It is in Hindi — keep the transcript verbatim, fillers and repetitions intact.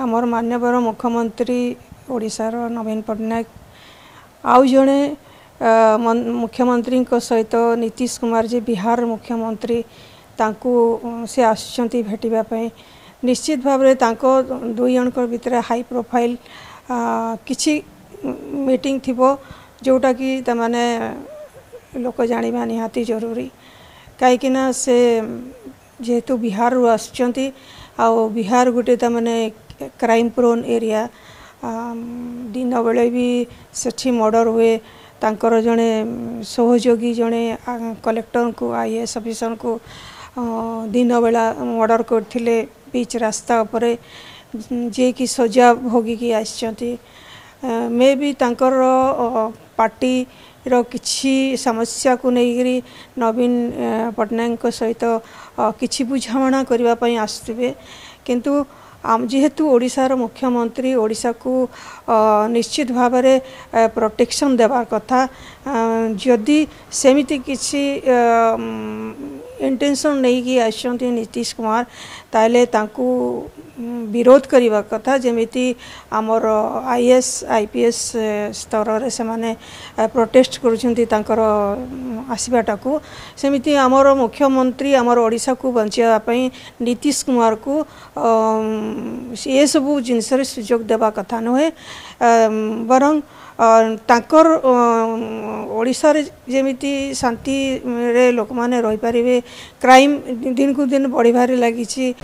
आमर मान्यवर मुख्यमंत्री ओडिशार नवीन पट्टनायक आउ जड़े मुख्यमंत्री सहित नीतीश कुमार जी बिहार मुख्यमंत्री तांकू से आसुचंती भेटिबापई निश्चित भावरे तांको दुई जनक भितर हाई प्रोफाइल किछि मीटिंग थिबो जोटा कि तमाने लोक जानिबा निहाती जरूरी काईकि ना से जेहेतु बिहार रु आसुचंती आउ बिहार गुटे तमाने क्राइम प्रोन एरिया दिन बेले भी सेठी मर्डर हुए तांकर जने सहयोगी जने कलेक्टर को आईएएस ऑफिसर को दिन बेला मर्डर करथिले बीच रास्ता उपरे जे कि सजा भोगी की आछंती मे भी तांकर पार्टी रो किछि समस्या को नैगिरी नवीन पटनायक को सहित किछि बुझावना करबा पई आसथिबे किंतु आम जेहेतु ओडिशार मुख्यमंत्री ओडिशा को निश्चित भावरे प्रोटेक्शन देवार कथा जदि सेमिति किछि इंटेंशन नहीं कि आछंती नीतीश कुमार ताले तांकू विरोध करबा कथा जेमिति आमर आईएएस आईपीएस स्तर रे से माने प्रोटेस्ट करूछंती तांकर आसीबाटा को सेमिति आमर मुख्यमंत्री आमर ओडिशा को बंचिया पई नीतीश कुमार को ये सब जिनस रे सुयोग देबा कथा नहे वरन तांकर ओडिशा रे जेमिति शांति रे लोक माने रहि परिवे क्राइम दिन को दिन बढ़िबारे लागिछि।